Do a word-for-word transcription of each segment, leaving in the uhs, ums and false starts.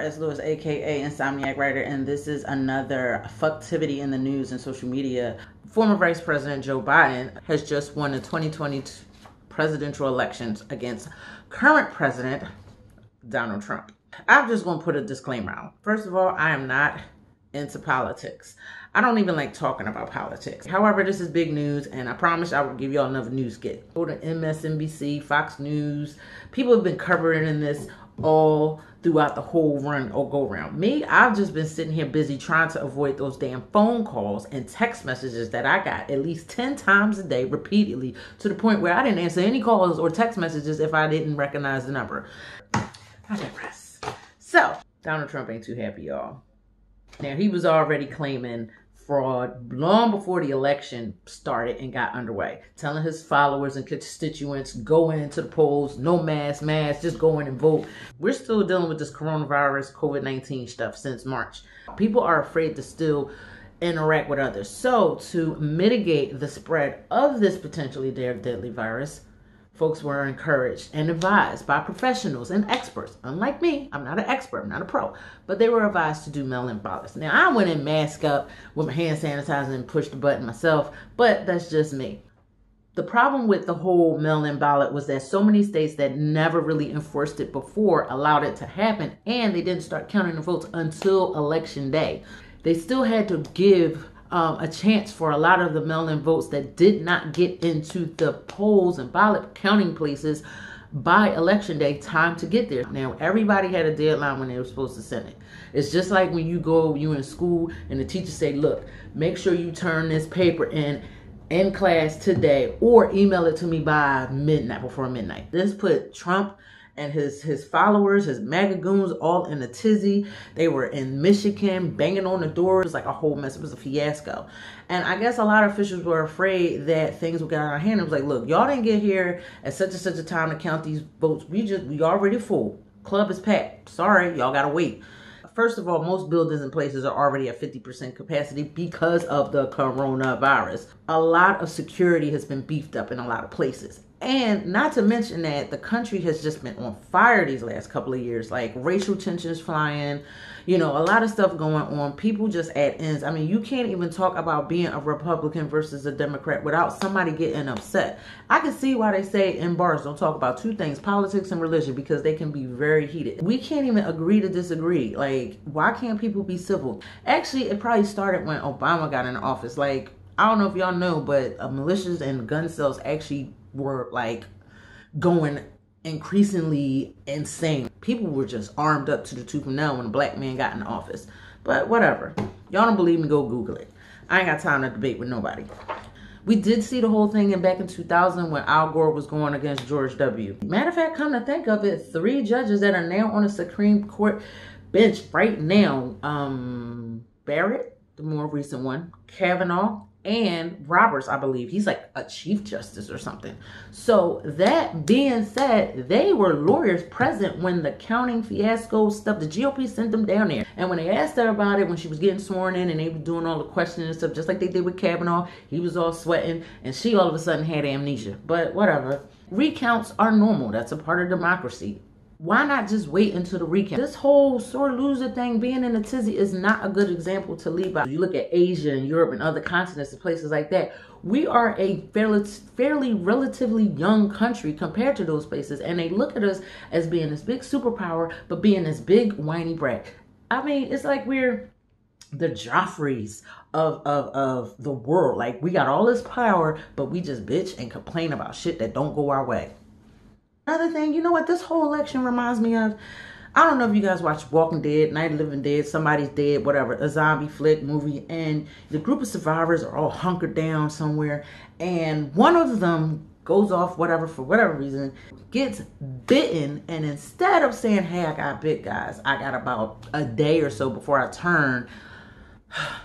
R S Lewis, aka Insomniac Writer, and this is another fucktivity in the news and social media. Former Vice President Joe Biden has just won the twenty twenty presidential elections against current President Donald Trump. I'm just going to put a disclaimer out. First of all, I am not into politics. I don't even like talking about politics. However, this is big news, and I promise I will give y'all another news kit. Go to M S N B C, Fox News. People have been covering in this all throughout the whole run or go round. Me, I've just been sitting here busy trying to avoid those damn phone calls and text messages that I got at least ten times a day repeatedly, to the point where I didn't answer any calls or text messages if I didn't recognize the number. I digress. So, Donald Trump ain't too happy, y'all. Now, he was already claiming fraud long before the election started and got underway, telling his followers and constituents, go into the polls, no mask, mask, just go in and vote. We're still dealing with this coronavirus, COVID nineteen stuff since March. People are afraid to still interact with others. So to mitigate the spread of this potentially deadly virus, folks were encouraged and advised by professionals and experts. Unlike me, I'm not an expert, I'm not a pro, but they were advised to do mail-in ballots. Now, I went and masked up with my hand sanitizer and pushed the button myself, but that's just me. The problem with the whole mail-in ballot was that so many states that never really enforced it before allowed it to happen, and they didn't start counting the votes until election day. They still had to give Um, a chance for a lot of the mail-in votes that did not get into the polls and ballot counting places by election day, time to get there. Now, everybody had a deadline when they were supposed to send it. It's just like when you go, you in school and the teacher say, look, make sure you turn this paper in in class today or email it to me by midnight, before midnight. This put Trump and his his followers, his MAGA goons, all in a tizzy. They were in Michigan, banging on the door. It was like a whole mess. It was a fiasco. And I guess a lot of officials were afraid that things would get out of hand. It was like, look, y'all didn't get here at such and such a time to count these votes. We just, we already full. Club is packed. Sorry, y'all gotta wait. First of all, most buildings and places are already at fifty percent capacity because of the coronavirus. A lot of security has been beefed up in a lot of places. And not to mention that the country has just been on fire these last couple of years, like racial tensions flying, you know, a lot of stuff going on. People just at ends. I mean, you can't even talk about being a Republican versus a Democrat without somebody getting upset. I can see why they say in bars, don't talk about two things, politics and religion, because they can be very heated. We can't even agree to disagree. Like, why can't people be civil? Actually, it probably started when Obama got in office. Like, I don't know if y'all know, but uh, militias and gun sales actually were like going increasingly insane. People were just armed up to the tooth and nail when a black man got in office. But whatever. Y'all don't believe me, go Google it. I ain't got time to debate with nobody. We did see the whole thing in back in two thousand when Al Gore was going against George W. Matter of fact, come to think of it, three judges that are now on the Supreme Court bench right now, um, Barrett, the more recent one, Kavanaugh, and Roberts, I believe. He's like a chief justice or something. So that being said, they were lawyers present when the counting fiasco stuff, the G O P sent them down there. And when they asked her about it, when she was getting sworn in and they were doing all the questioning and stuff, just like they did with Kavanaugh, he was all sweating and she all of a sudden had amnesia. But whatever. Recounts are normal. That's a part of democracy. Why not just wait until the recount? This whole sore loser thing, being in a tizzy, is not a good example to leave out. You look at Asia and Europe and other continents and places like that. We are a fairly, fairly relatively young country compared to those places. And they look at us as being this big superpower, but being this big whiny brat. I mean, it's like we're the Joffreys of, of, of the world. Like, we got all this power, but we just bitch and complain about shit that don't go our way. Another thing, you know what this whole election reminds me of? I don't know if you guys watch Walking Dead, Night of Living Dead, Somebody's Dead, whatever, a zombie flick movie, and the group of survivors are all hunkered down somewhere, and one of them goes off, whatever, for whatever reason, gets bitten, and instead of saying, hey, I got bit, guys, I got about a day or so before I turn,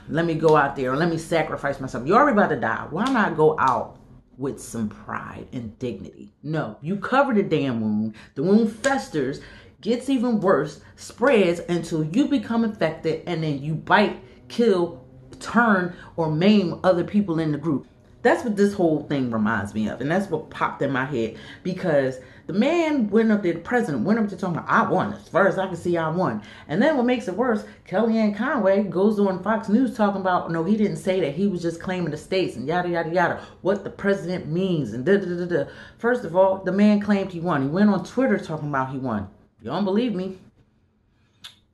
let me go out there, or let me sacrifice myself. You're already about to die. Why not go out with some pride and dignity? No, you cover the damn wound. The wound festers, gets even worse, spreads until you become infected, and then you bite, kill, turn, or maim other people in the group. That's what this whole thing reminds me of. And that's what popped in my head, because the man went up there, the president went up there talking about, I won. As far as I can see, I won. And then what makes it worse, Kellyanne Conway goes on Fox News talking about, no, he didn't say that. He was just claiming the states and yada, yada, yada. What the president means and da, da, da, da. First of all, the man claimed he won. He went on Twitter talking about he won. You don't believe me?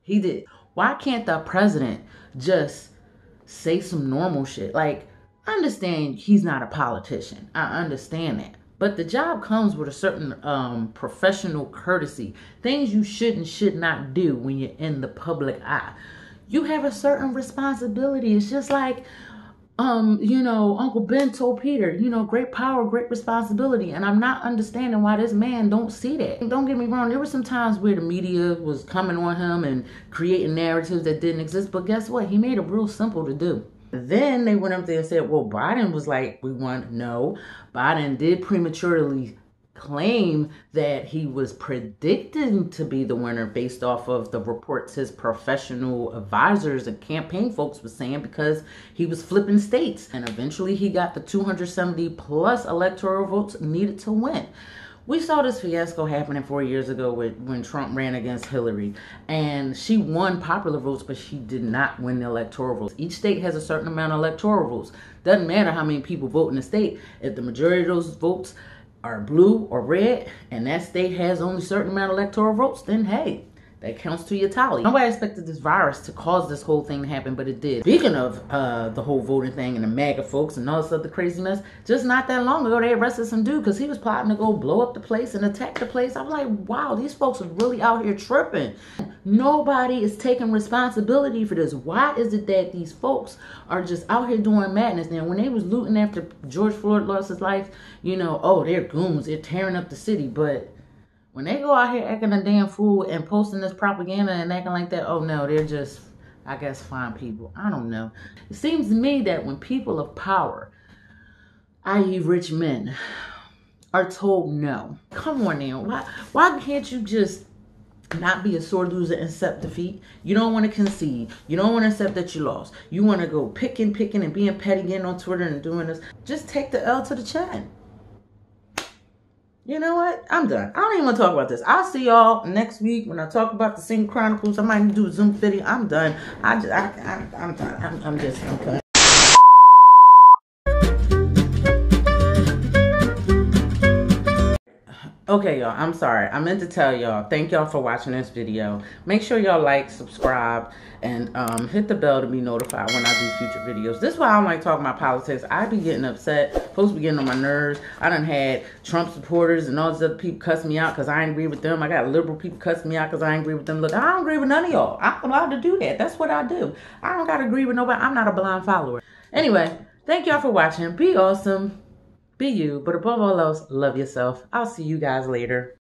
He did. Why can't the president just say some normal shit? Like, I understand he's not a politician. I understand that. But the job comes with a certain um, professional courtesy. Things you should and should not do when you're in the public eye. You have a certain responsibility. It's just like, um, you know, Uncle Ben told Peter, you know, great power, great responsibility. And I'm not understanding why this man don't see that. Don't get me wrong. There were some times where the media was coming on him and creating narratives that didn't exist. But guess what? He made it real simple to do. Then they went up there and said, well, Biden was like, we won. No, Biden did prematurely claim that he was predicting to be the winner based off of the reports his professional advisors and campaign folks were saying, because he was flipping states. And eventually he got the two hundred seventy plus electoral votes needed to win. We saw this fiasco happening four years ago with, when Trump ran against Hillary, and she won popular votes, but she did not win the electoral votes. Each state has a certain amount of electoral votes. Doesn't matter how many people vote in a state. If the majority of those votes are blue or red, and that state has only a certain amount of electoral votes, then hey, that counts to your tally. Nobody expected this virus to cause this whole thing to happen, but it did. Speaking of uh, the whole voting thing and the MAGA folks and all this other craziness, just not that long ago, they arrested some dude because he was plotting to go blow up the place and attack the place. I'm like, wow, these folks are really out here tripping. Nobody is taking responsibility for this. Why is it that these folks are just out here doing madness? Now, when they was looting after George Floyd lost his life, you know, oh, they're goons, they're tearing up the city, but when they go out here acting a damn fool and posting this propaganda and acting like that, oh no, they're just, I guess, fine people. I don't know. It seems to me that when people of power, that is rich men, are told no, come on now, why, why can't you just not be a sore loser and accept defeat? You don't want to concede. You don't want to accept that you lost. You want to go picking, picking, and being petty, getting on Twitter and doing this. Just take the L to the chin. You know what? I'm done. I don't even want to talk about this. I'll see y'all next week when I talk about the Sync Chronicles. I might do a Zoom video. I'm done. I just, I, I, I'm done. I'm, I'm just, I'm done. Okay, y'all. I'm sorry. I meant to tell y'all. Thank y'all for watching this video. Make sure y'all like, subscribe, and um, hit the bell to be notified when I do future videos. This is why I don't like talking about politics. I be getting upset. Folks be getting on my nerves. I done had Trump supporters and all these other people cuss me out because I ain't agree with them. I got liberal people cuss me out because I ain't agree with them. Look, I don't agree with none of y'all. I'm allowed to do that. That's what I do. I don't got to agree with nobody. I'm not a blind follower. Anyway, thank y'all for watching. Be awesome. Be you, but above all else, love yourself. I'll see you guys later.